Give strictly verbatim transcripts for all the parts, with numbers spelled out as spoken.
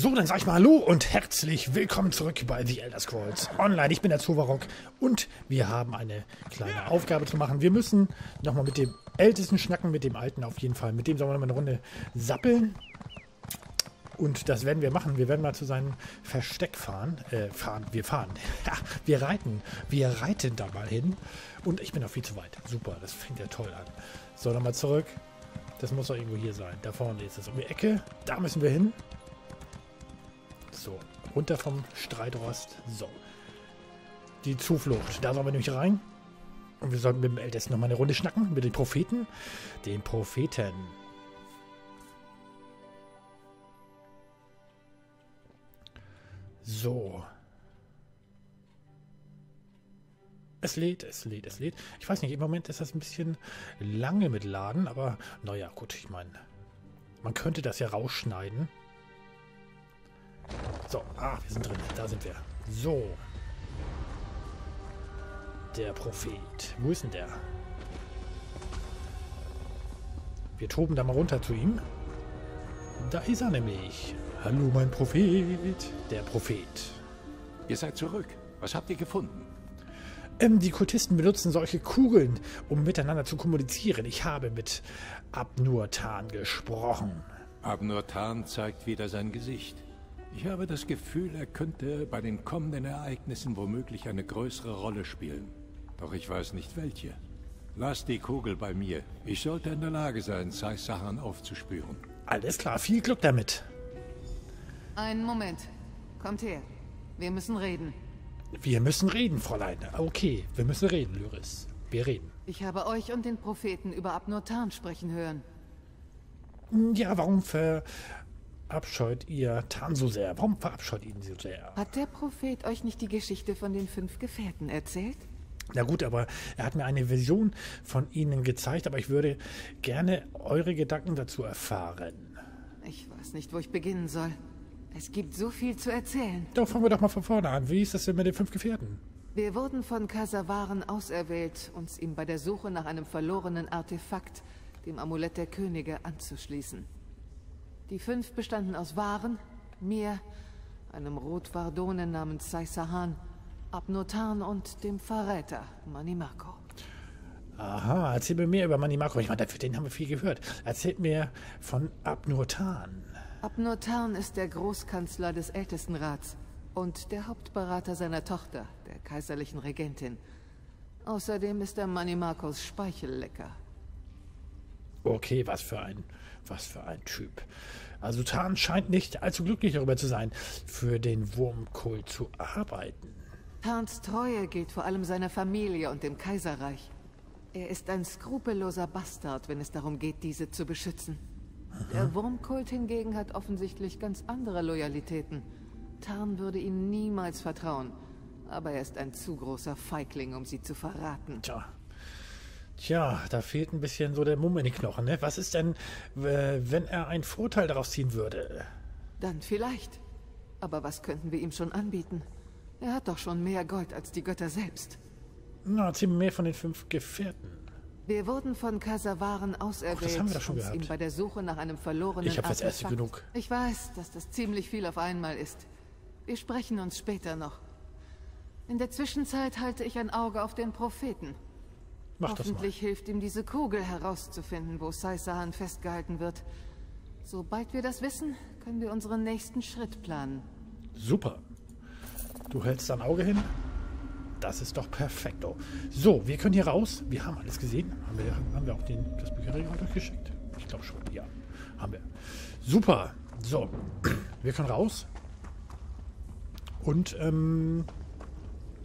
So, dann sag ich mal hallo und herzlich willkommen zurück bei The Elder Scrolls Online. Ich bin der Zowarock und wir haben eine kleine Aufgabe zu machen. Wir müssen nochmal mit dem Ältesten schnacken, mit dem Alten auf jeden Fall. Mit dem sollen wir nochmal eine Runde sappeln. Und das werden wir machen. Wir werden mal zu seinem Versteck fahren. Äh, fahren. Wir fahren. Ja, wir reiten. Wir reiten da mal hin. Und ich bin noch viel zu weit. Super, das fängt ja toll an. So, nochmal zurück. Das muss doch irgendwo hier sein. Da vorne ist es um die Ecke. Da müssen wir hin. So, runter vom Streitrost. So. Die Zuflucht. Da sollen wir nämlich rein. Und wir sollten mit dem Ältesten nochmal eine Runde schnacken. Mit den Propheten. Den Propheten. So. Es lädt, es lädt, es lädt. Ich weiß nicht, im Moment ist das ein bisschen lange mit Laden, aber naja, gut, ich meine, man könnte das ja rausschneiden. So, ah, wir sind drin, da sind wir. So. Der Prophet, wo ist denn der? Wir toben da mal runter zu ihm. Da ist er nämlich. Hallo, mein Prophet. Der Prophet. Ihr seid zurück. Was habt ihr gefunden? Ähm, die Kultisten benutzen solche Kugeln, um miteinander zu kommunizieren. Ich habe mit Abnur Tharn gesprochen. Abnur Tharn zeigt wieder sein Gesicht. Ich habe das Gefühl, er könnte bei den kommenden Ereignissen womöglich eine größere Rolle spielen. Doch ich weiß nicht, welche. Lasst die Kugel bei mir. Ich sollte in der Lage sein, Sai Sahan aufzuspüren. Alles klar, viel Glück damit. Einen Moment. Kommt her. Wir müssen reden. Wir müssen reden, Fräulein. Okay, wir müssen reden, Lyris. Wir reden. Ich habe euch und den Propheten über Abnur Tharn sprechen hören. Ja, warum verabscheut ihr Tharn so sehr? Warum verabscheut ihn so sehr? Hat der Prophet euch nicht die Geschichte von den fünf Gefährten erzählt? Na gut, aber er hat mir eine Vision von ihnen gezeigt, aber ich würde gerne eure Gedanken dazu erfahren. Ich weiß nicht, wo ich beginnen soll. Es gibt so viel zu erzählen. Doch, fangen wir doch mal von vorne an. Wie ist das denn mit den fünf Gefährten? Wir wurden von Kasavaren auserwählt, uns ihm bei der Suche nach einem verlorenen Artefakt, dem Amulett der Könige, anzuschließen. Die fünf bestanden aus Waren, mir, einem Rothwardonen namens Sai Sahan, Abnur Tharn und dem Verräter Mannimarco. Aha, erzähl mir mehr über Mannimarco. Ich meine, für den haben wir viel gehört. Erzählt mir von Abnur Tharn. Abnur Tharn ist der Großkanzler des Ältestenrats und der Hauptberater seiner Tochter, der kaiserlichen Regentin. Außerdem ist er Mannimarcos Speichellecker. Okay, was für ein, was für ein Typ. Also Tharn scheint nicht allzu glücklich darüber zu sein, für den Wurmkult zu arbeiten. Tharns Treue gilt vor allem seiner Familie und dem Kaiserreich. Er ist ein skrupelloser Bastard, wenn es darum geht, diese zu beschützen. Der Wurmkult hingegen hat offensichtlich ganz andere Loyalitäten. Tharn würde ihnen niemals vertrauen, aber er ist ein zu großer Feigling, um sie zu verraten. Tja, Tja da fehlt ein bisschen so der Mumm in den Knochen, ne? Was ist denn, wenn er einen Vorteil daraus ziehen würde? Dann vielleicht. Aber was könnten wir ihm schon anbieten? Er hat doch schon mehr Gold als die Götter selbst. Na, ziemlich mehr von den fünf Gefährten. Wir wurden von Kasavaren auserwählt, uns ihm bei der Suche nach einem verlorenen Artefakt. Ich habe das erste genug. Ich weiß, dass das ziemlich viel auf einmal ist. Wir sprechen uns später noch. In der Zwischenzeit halte ich ein Auge auf den Propheten. Mach das mal. Hoffentlich hilft ihm diese Kugel herauszufinden, wo Sai Sahan festgehalten wird. Sobald wir das wissen, können wir unseren nächsten Schritt planen. Super. Du hältst dein Auge hin? Das ist doch perfekto. So, wir können hier raus. Wir haben alles gesehen. Haben wir, haben wir auch den, das Bücherregal durchgeschickt? Ich glaube schon, ja. Haben wir. Super. So, wir können raus. Und, ähm,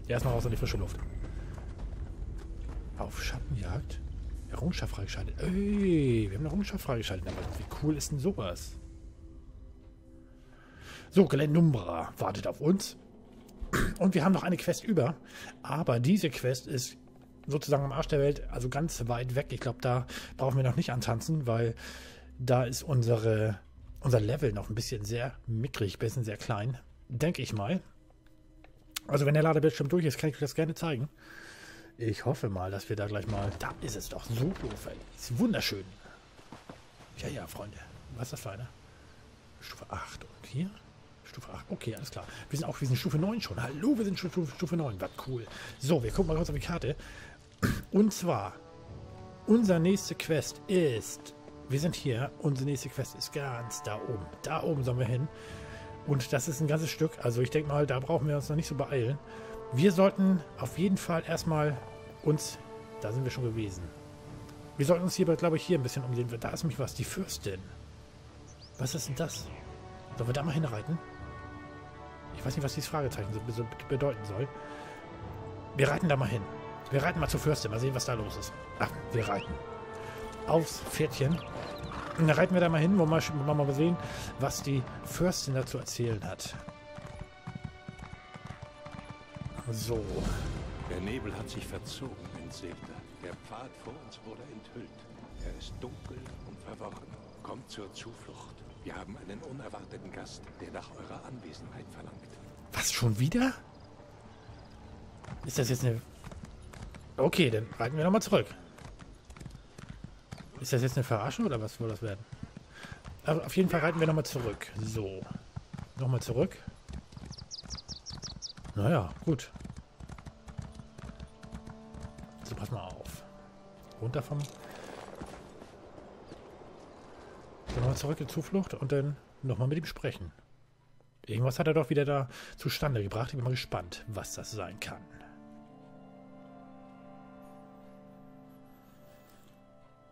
erstmal raus in die frische Luft. Auf Schattenjagd. Errungenschaft freigeschaltet. Ey, wir haben eine Errungenschaft freigeschaltet. Aber wie cool ist denn sowas? So, Glendumbra wartet auf uns. Und wir haben noch eine Quest über, aber diese Quest ist sozusagen am Arsch der Welt, also ganz weit weg. Ich glaube, da brauchen wir noch nicht antanzen, weil da ist unsere, unser Level noch ein bisschen sehr mickrig, ein bisschen sehr klein, denke ich mal. Also wenn der Ladebildschirm durch ist, kann ich euch das gerne zeigen. Ich hoffe mal, dass wir da gleich mal... Da ist es doch, so doof, ey. Ist wunderschön. Ja, ja, Freunde. Was ist das für eine? Stufe acht und hier? okay, alles klar. Wir sind auch, wir sind Stufe neun schon. Hallo, wir sind schon Stufe neun. Was cool. So, wir gucken mal kurz auf die Karte. Und zwar, unsere nächste Quest ist... Wir sind hier. Unsere nächste Quest ist ganz da oben. Da oben sollen wir hin. Und das ist ein ganzes Stück. Also ich denke mal, da brauchen wir uns noch nicht so beeilen. Wir sollten auf jeden Fall erstmal uns... Da sind wir schon gewesen. Wir sollten uns hierbei, glaube ich, hier ein bisschen umsehen. Da ist nämlich was. Die Fürstin. Was ist denn das? Sollen wir da mal hinreiten? Ich weiß nicht, was dieses Fragezeichen so bedeuten soll. Wir reiten da mal hin. Wir reiten mal zur Fürstin. Mal sehen, was da los ist. Ach, wir reiten. Aufs Pferdchen. Und dann reiten wir da mal hin. Wollen wir mal sehen, was die Fürstin dazu erzählen hat. So. Der Nebel hat sich verzogen, entsegnete. Der Pfad vor uns wurde enthüllt. Er ist dunkel und verworren. Kommt zur Zuflucht. Wir haben einen unerwarteten Gast, der nach eurer Anwesenheit verlangt. Was, schon wieder? Ist das jetzt eine... Okay, dann reiten wir nochmal zurück. Ist das jetzt eine Verarschung oder was soll das werden? Aber auf jeden Fall reiten wir nochmal zurück. So. Nochmal zurück. Naja, gut. So, pass mal auf. Runter vom... Nochmal zurück in Zuflucht und dann nochmal mit ihm sprechen. Irgendwas hat er doch wieder da zustande gebracht. Ich bin mal gespannt, was das sein kann.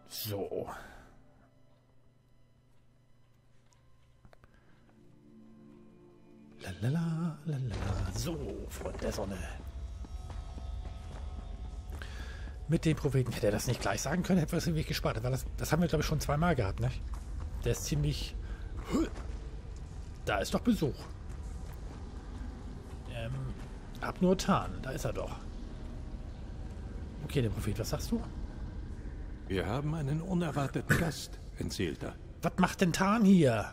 So. Lalala, lalala. So, Freund der Sonne. Mit dem Propheten hätte er das nicht gleich sagen können, hätte was irgendwie gespart. Weil das, das haben wir, glaube ich, schon zweimal gehabt, ne? Der ist ziemlich... Da ist doch Besuch. Ähm, Abnur Tharn, da ist er doch. Okay, der Prophet, was sagst du? Wir haben einen unerwarteten Gast, entseelter. Was macht denn Tharn hier?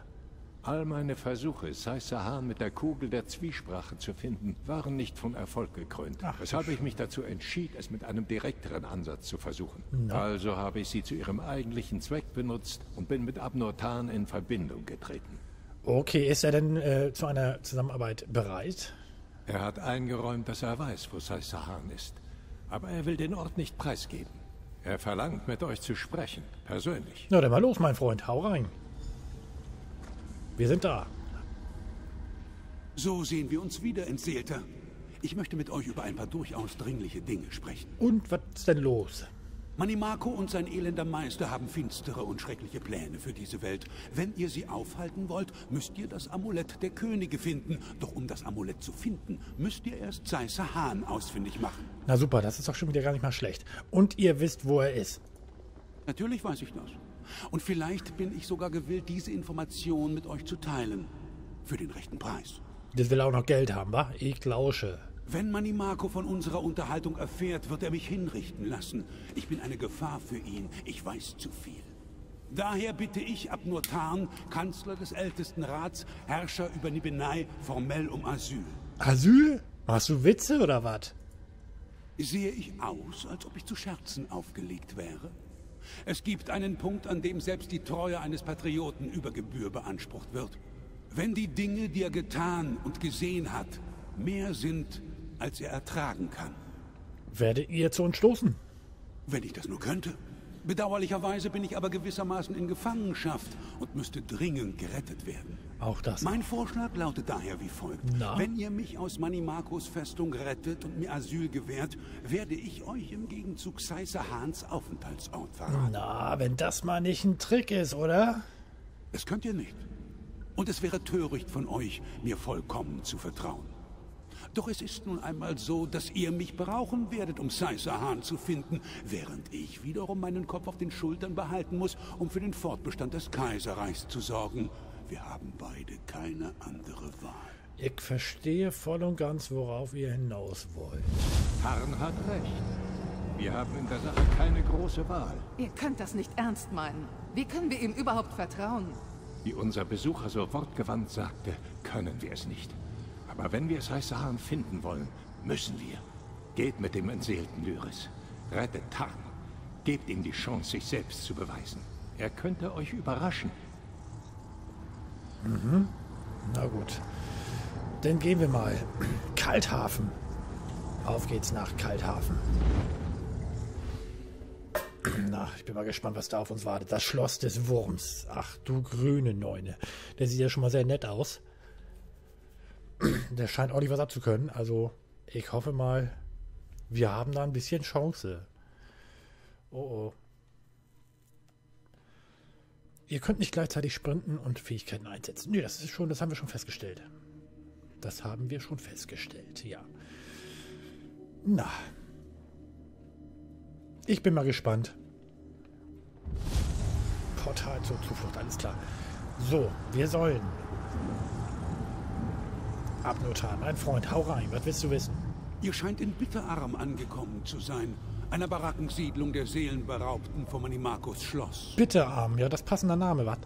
All meine Versuche, Sai Sahan mit der Kugel der Zwiesprache zu finden, waren nicht von Erfolg gekrönt. Ach, weshalb ich mich dazu entschied, es mit einem direkteren Ansatz zu versuchen. No. Also habe ich sie zu ihrem eigentlichen Zweck benutzt und bin mit Abnur Tharn in Verbindung getreten. Okay, ist er denn äh, zu einer Zusammenarbeit bereit? Er hat eingeräumt, dass er weiß, wo Sai Sahan ist. Aber er will den Ort nicht preisgeben. Er verlangt, mit euch zu sprechen, persönlich. Na, dann mal los, mein Freund, hau rein. Wir sind da. So sehen wir uns wieder, Entseelter. Ich möchte mit euch über ein paar durchaus dringliche Dinge sprechen. Und was ist denn los? Mannimarco und sein elender Meister haben finstere und schreckliche Pläne für diese Welt. Wenn ihr sie aufhalten wollt, müsst ihr das Amulett der Könige finden. Doch um das Amulett zu finden, müsst ihr erst Sai Sahan ausfindig machen. Na super, das ist doch schon wieder gar nicht mal schlecht. Und ihr wisst, wo er ist. Natürlich weiß ich das. Und vielleicht bin ich sogar gewillt, diese Information mit euch zu teilen. Für den rechten Preis. Das will auch noch Geld haben, wa? Ich lausche. Wenn Mannimarco von unserer Unterhaltung erfährt, wird er mich hinrichten lassen. Ich bin eine Gefahr für ihn. Ich weiß zu viel. Daher bitte ich Abnur Tharn, Kanzler des Ältestenrats, Herrscher über Nibenei, formell um Asyl. Asyl? Machst du Witze oder was? Sehe ich aus, als ob ich zu Scherzen aufgelegt wäre? Es gibt einen Punkt, an dem selbst die Treue eines Patrioten über Gebühr beansprucht wird. Wenn die Dinge, die er getan und gesehen hat, mehr sind, als er ertragen kann. Werdet ihr zu uns stoßen? Wenn ich das nur könnte. Bedauerlicherweise bin ich aber gewissermaßen in Gefangenschaft und müsste dringend gerettet werden. Auch das. Mein Vorschlag lautet daher wie folgt. Na? Wenn ihr mich aus Mannimarcos Festung rettet und mir Asyl gewährt, werde ich euch im Gegenzug Sai Sahans Aufenthaltsort verraten. Na, wenn das mal nicht ein Trick ist, oder? Das könnt ihr nicht. Und es wäre töricht von euch, mir vollkommen zu vertrauen. Doch es ist nun einmal so, dass ihr mich brauchen werdet, um Sai Sahan zu finden, während ich wiederum meinen Kopf auf den Schultern behalten muss, um für den Fortbestand des Kaiserreichs zu sorgen. Wir haben beide keine andere Wahl. Ich verstehe voll und ganz, worauf ihr hinaus wollt. Tharn hat recht. Wir haben in der Sache keine große Wahl. Ihr könnt das nicht ernst meinen. Wie können wir ihm überhaupt vertrauen? Wie unser Besucher so wortgewandt sagte, können wir es nicht. Aber wenn wir Sai Sahan finden wollen, müssen wir. Geht mit dem entseelten Lyris. Rettet Tharn. Gebt ihm die Chance, sich selbst zu beweisen. Er könnte euch überraschen. Mhm. Na gut. Dann gehen wir mal. Kalthafen. Auf geht's nach Kalthafen. Na, ich bin mal gespannt, was da auf uns wartet. Das Schloss des Wurms. Ach du grüne Neune. Der sieht ja schon mal sehr nett aus. Der scheint auch nicht was abzukönnen. Also, ich hoffe mal, wir haben da ein bisschen Chance. Oh oh. Ihr könnt nicht gleichzeitig sprinten und Fähigkeiten einsetzen. Nö, das ist schon, das haben wir schon festgestellt. Das haben wir schon festgestellt, ja. Na. Ich bin mal gespannt. Portal zur Zuflucht, alles klar. So, wir sollen. Abnur Tharn, mein Freund, hau rein, was willst du wissen? Ihr scheint in Bitterarm angekommen zu sein. Einer Barackensiedlung der Seelenberaubten vom Mannimarcos Schloss. Bitterarm, ja, das passender Name, was?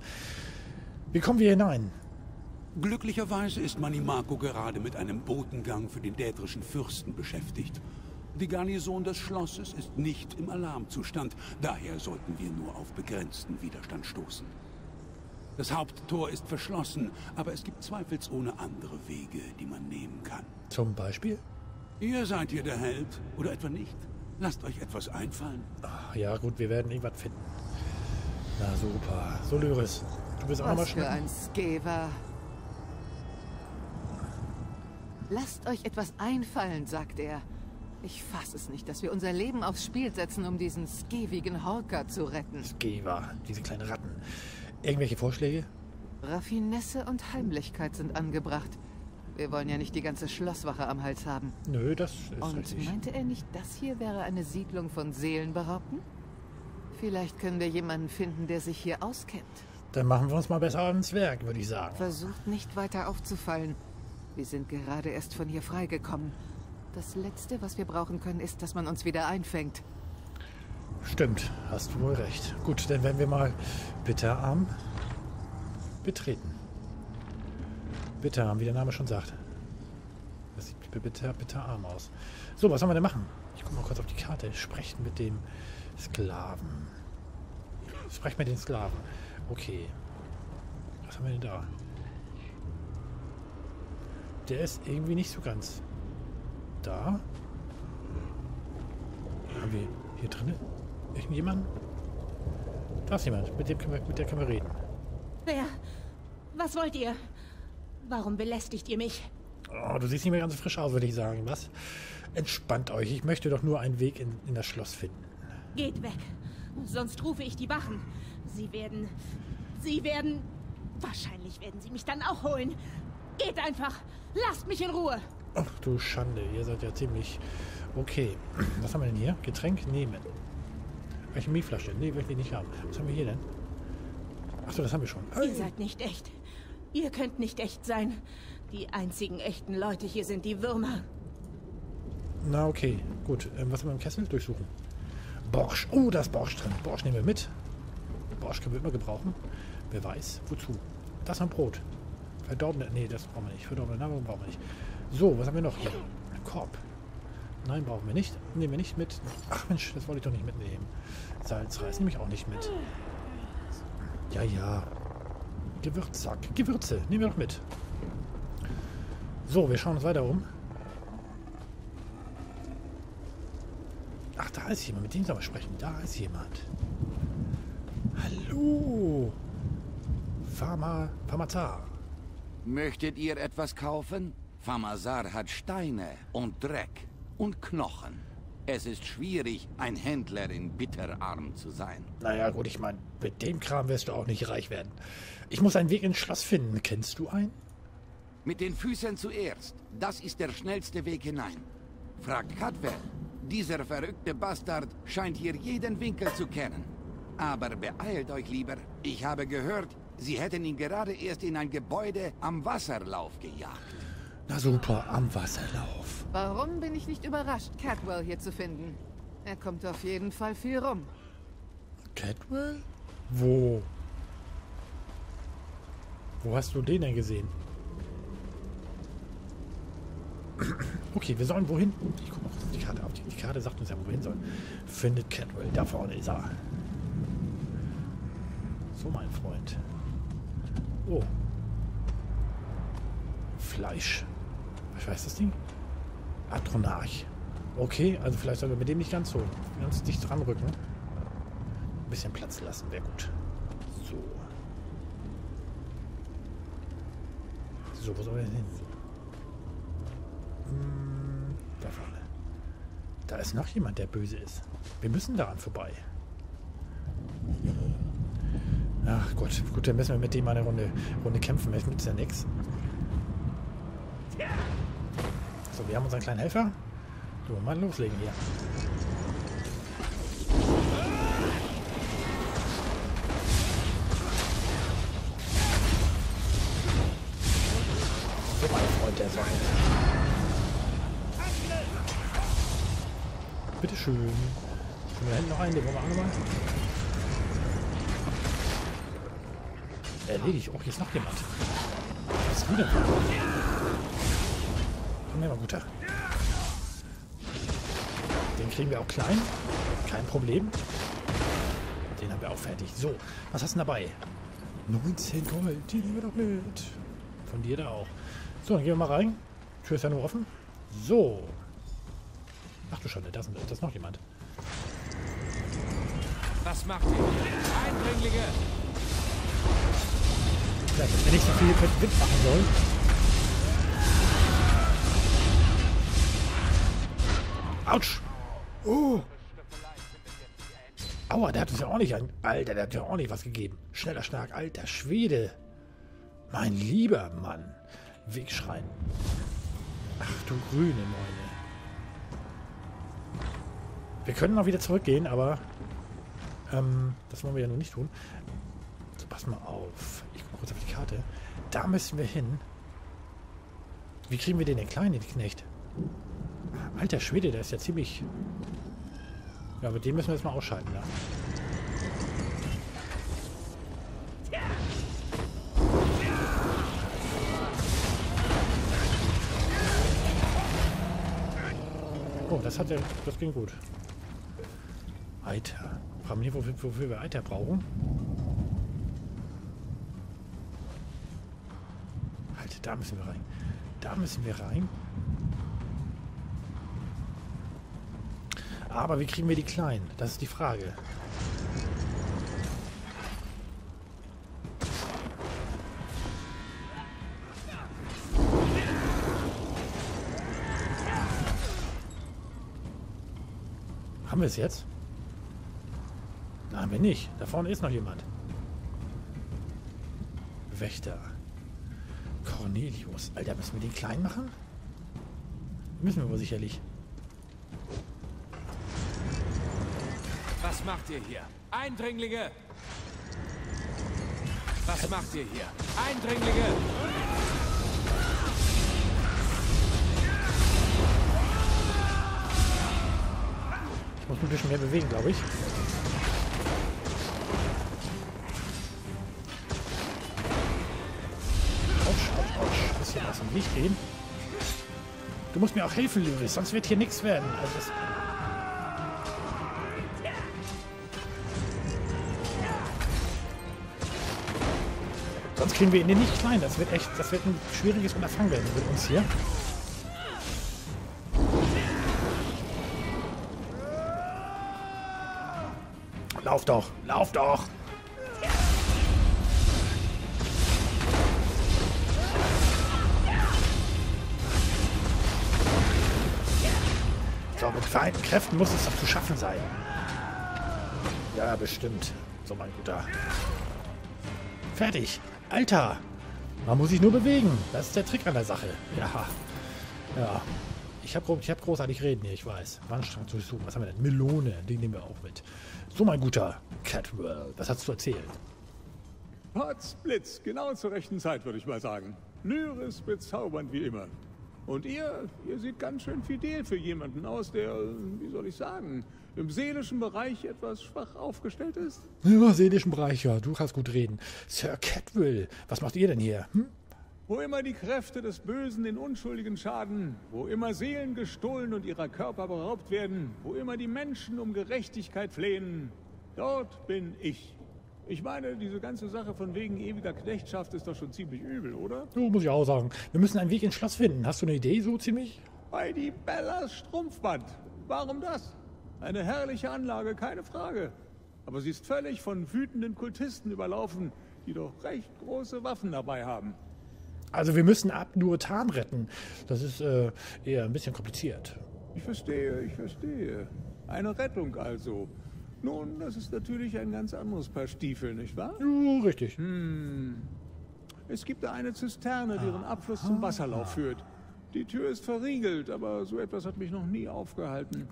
Wie kommen wir hinein? Glücklicherweise ist Mannimarco gerade mit einem Botengang für den dätrischen Fürsten beschäftigt. Die Garnison des Schlosses ist nicht im Alarmzustand, daher sollten wir nur auf begrenzten Widerstand stoßen. Das Haupttor ist verschlossen, aber es gibt zweifelsohne andere Wege, die man nehmen kann. Zum Beispiel? Ihr seid hier der Held, oder etwa nicht? Lasst euch etwas einfallen. Ach, ja gut, wir werden irgendwas finden. Na super. So, Lyris, du bist auch mal schnell. Was für ein Skever. Lasst euch etwas einfallen, sagt er. Ich fasse es nicht, dass wir unser Leben aufs Spiel setzen, um diesen skevigen Horker zu retten. Skever, diese kleinen Ratten. Irgendwelche Vorschläge? Raffinesse und Heimlichkeit sind angebracht. Wir wollen ja nicht die ganze Schlosswache am Hals haben. Nö, das ist und richtig. Und meinte er nicht, das hier wäre eine Siedlung von Seelenberaubten? Vielleicht können wir jemanden finden, der sich hier auskennt. Dann machen wir uns mal besser ans Werk, würde ich sagen. Versucht nicht weiter aufzufallen. Wir sind gerade erst von hier freigekommen. Das Letzte, was wir brauchen können, ist, dass man uns wieder einfängt. Stimmt, hast du wohl recht. Gut, dann werden wir mal Bitterarm betreten. Bitterarm, wie der Name schon sagt. Das sieht bitter, bitterarm aus. So, was sollen wir denn machen? Ich gucke mal kurz auf die Karte. Sprecht mit dem Sklaven. Sprecht mit den Sklaven. Okay. Was haben wir denn da? Der ist irgendwie nicht so ganz da. Haben wir hier drin irgendjemanden? Da ist jemand. Mit dem können wir, mit der können wir reden. Wer? Was wollt ihr? Warum belästigt ihr mich? Oh, du siehst nicht mehr ganz so frisch aus, würde ich sagen. Was? Entspannt euch. Ich möchte doch nur einen Weg in, in das Schloss finden. Geht weg. Sonst rufe ich die Wachen. Sie werden... Sie werden... Wahrscheinlich werden sie mich dann auch holen. Geht einfach. Lasst mich in Ruhe. Ach du Schande. Ihr seid ja ziemlich... Okay. Was haben wir denn hier? Getränk nehmen. Alchemieflasche. Nee, will ich nicht haben. Was haben wir hier denn? Achso, das haben wir schon. Ihr hey. seid nicht echt. Ihr könnt nicht echt sein. Die einzigen echten Leute hier sind die Würmer. Na okay, gut. Ähm, was haben wir im Kessel? Durchsuchen. Borsch. Oh, da ist Borsch drin. Borsch nehmen wir mit. Borsch können wir immer gebrauchen. Wer weiß, wozu. Das ist ein Brot. Verdorbene. Nee, das brauchen wir nicht. Verdorbene Nahrung brauchen wir nicht. So, was haben wir noch hier? Ein Korb. Nein, brauchen wir nicht. Nehmen wir nicht mit. Ach Mensch, das wollte ich doch nicht mitnehmen. Salzreis nehme ich auch nicht mit. Ja, ja. Gewürzsack. Gewürze. Nehmen wir doch mit. So, wir schauen uns weiter um. Ach, da ist jemand. Mit dem soll man sprechen. Da ist jemand. Hallo. Pharma, Pharmazar. Möchtet ihr etwas kaufen? Pharmazar hat Steine und Dreck und Knochen. Es ist schwierig, ein Händler in Bitterarm zu sein. Naja gut, ich meine, mit dem Kram wirst du auch nicht reich werden. Ich muss einen Weg ins Schloss finden. Kennst du einen? Mit den Füßen zuerst. Das ist der schnellste Weg hinein. Fragt Cadwell. Dieser verrückte Bastard scheint hier jeden Winkel zu kennen. Aber beeilt euch lieber. Ich habe gehört, sie hätten ihn gerade erst in ein Gebäude am Wasserlauf gejagt. Na super, am Wasserlauf. Warum bin ich nicht überrascht, Cadwell hier zu finden? Er kommt auf jeden Fall viel rum. Cadwell? Wo? Wo hast du den denn gesehen? Okay, wir sollen wohin? Ich gucke mal kurz auf die Karte. Auf die, die Karte sagt uns ja, wo wir hin sollen. Findet Cadwell. Da vorne ist er. So, mein Freund. Oh. Fleisch. Ich weiß das Ding. Adronarch. Okay, also vielleicht sollen wir mit dem nicht ganz so ganz dicht dran rücken. Ein bisschen Platz lassen, wäre gut. So. So, wo sollen wir denn hin? Hm, da vorne. Da ist noch jemand, der böse ist. Wir müssen daran vorbei. Ach Gott, gut, dann müssen wir mit dem eine Runde, Runde kämpfen. Jetzt nützt ja nichts. So, wir haben unseren kleinen Helfer. So, mal loslegen hier. So, mein Freund der Sonne. Bitteschön. Können wir da hinten noch einen, den wollen wir angemacht? Erledigt. Oh, hier ist noch jemand. Was ist wieder? Komm her, mal guter. Den kriegen wir auch klein. Kein Problem. Den haben wir auch fertig. So, was hast du denn dabei? neunzehn Gold. Die nehmen wir doch mit. Von dir da auch. So, dann gehen wir mal rein. Tür ist ja nur offen. So. Ach du Schande, da ist noch jemand. Was macht ihr hier? Eindringlinge! Wenn ich nicht so viel Wind machen soll. Autsch! Oh! Aua, der hat uns ja auch nicht ein. Alter, der hat ja auch nicht was gegeben. Schneller, stark, alter Schwede. Mein lieber Mann. Wegschreien. Ach du grüne Neune. Wir können noch wieder zurückgehen, aber ähm, das wollen wir ja nur nicht tun. So, pass mal auf. Ich gucke mal kurz auf die Karte. Da müssen wir hin. Wie kriegen wir den denn kleinen Knecht? Alter Schwede, der ist ja ziemlich... Ja, aber den müssen wir jetzt mal ausschalten. Ja. Oh, das hat ja... Das ging gut. Eiter. Haben wir wofür, wofür wir Eiter brauchen? Da müssen wir rein. Da müssen wir rein. Aber wie kriegen wir die Kleinen? Das ist die Frage. Haben wir es jetzt? Nein, haben wir nicht. Da vorne ist noch jemand. Wächter. Cornelius. Alter, müssen wir den klein machen? Müssen wir wohl sicherlich. Was macht ihr hier? Eindringlinge! Was macht ihr hier? Eindringlinge! Ich muss mich ein bisschen mehr bewegen, glaube ich. Nicht gehen. Du musst mir auch helfen, Lewis, sonst wird hier nichts werden. Also das sonst kriegen wir ihn nicht klein. Das wird echt, das wird ein schwieriges Unterfangen werden mit uns hier. Lauf doch, lauf doch! Mit vereinten Kräften muss es doch zu schaffen sein. Ja, bestimmt. So, mein Guter. Fertig. Alter. Man muss sich nur bewegen. Das ist der Trick an der Sache. Ja. Ja. Ich habe ich hab großartig reden hier, ich weiß. Wandstrang zu suchen. Was haben wir denn? Melone. Die nehmen wir auch mit. So, mein Guter. Cadwell. Was hast du zu erzählen? Potz, Blitz. Genau zur rechten Zeit, würde ich mal sagen. Lyris bezaubernd wie immer. Und ihr, ihr seht ganz schön fidel für jemanden aus, der, wie soll ich sagen, im seelischen Bereich etwas schwach aufgestellt ist. Ja, seelischen Bereich, ja, du kannst gut reden. Sir Cadwell, was macht ihr denn hier? Hm? Wo immer die Kräfte des Bösen den Unschuldigen schaden, wo immer Seelen gestohlen und ihrer Körper beraubt werden, wo immer die Menschen um Gerechtigkeit flehen, dort bin ich. Ich meine, diese ganze Sache von wegen ewiger Knechtschaft ist doch schon ziemlich übel, oder? Du, muss ich auch sagen. Wir müssen einen Weg ins Schloss finden. Hast du eine Idee so ziemlich? Bei die Bellas Strumpfband. Warum das? Eine herrliche Anlage, keine Frage. Aber sie ist völlig von wütenden Kultisten überlaufen, die doch recht große Waffen dabei haben. Also wir müssen Abnur Tharn retten. Das ist äh, eher ein bisschen kompliziert. Ich verstehe, ich verstehe. Eine Rettung also. Nun, das ist natürlich ein ganz anderes Paar Stiefel, nicht wahr? Ja, richtig. Hm. Es gibt da eine Zisterne, deren Abfluss zum Wasserlauf führt. Die Tür ist verriegelt, aber so etwas hat mich noch nie aufgehalten.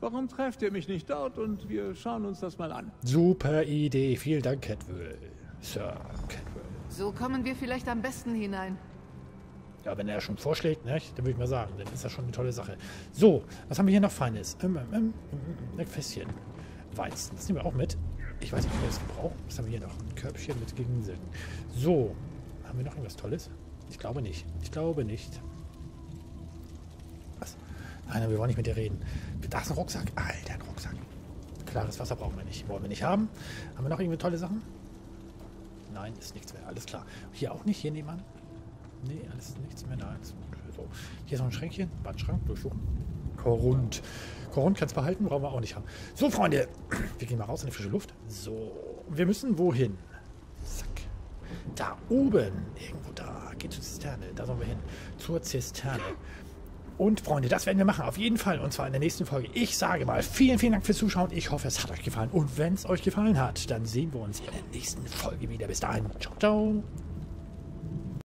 Warum trefft ihr mich nicht dort und wir schauen uns das mal an? Super Idee. Vielen Dank, Cadwell. Sir Cadwell. So kommen wir vielleicht am besten hinein. Ja, wenn er schon vorschlägt, ne, dann würde ich mal sagen, dann ist das schon eine tolle Sache. So, was haben wir hier noch Feines? Ähm, ähm, ähm, ein Fässchen. Weizen. Das nehmen wir auch mit. Ich weiß nicht, wie wir das brauchen. Was haben wir hier noch? Ein Körbchen mit Gingseln. So. Haben wir noch irgendwas Tolles? Ich glaube nicht. Ich glaube nicht. Was? Nein, wir wollen nicht mit dir reden. Da ist ein Rucksack. Alter, ein Rucksack. Klares Wasser brauchen wir nicht. Wollen wir nicht haben. Haben wir noch irgendwie tolle Sachen? Nein, ist nichts mehr. Alles klar. Hier auch nicht. Hier nebenan. Nee, alles nichts mehr. Nein. So. Hier ist noch ein Schränkchen. Wandschrank. Durchsuchen. Korund. Korund kannst du behalten. Brauchen wir auch nicht haben. So, Freunde. Wir gehen mal raus in die frische Luft. So. Wir müssen wohin? Zack. Da oben. Irgendwo da. Geht zur Zisterne. Da sollen wir hin. Zur Zisterne. Und Freunde, das werden wir machen, auf jeden Fall, und zwar in der nächsten Folge. Ich sage mal, vielen, vielen Dank fürs Zuschauen. Ich hoffe, es hat euch gefallen. Und wenn es euch gefallen hat, dann sehen wir uns in der nächsten Folge wieder. Bis dahin. Ciao, ciao.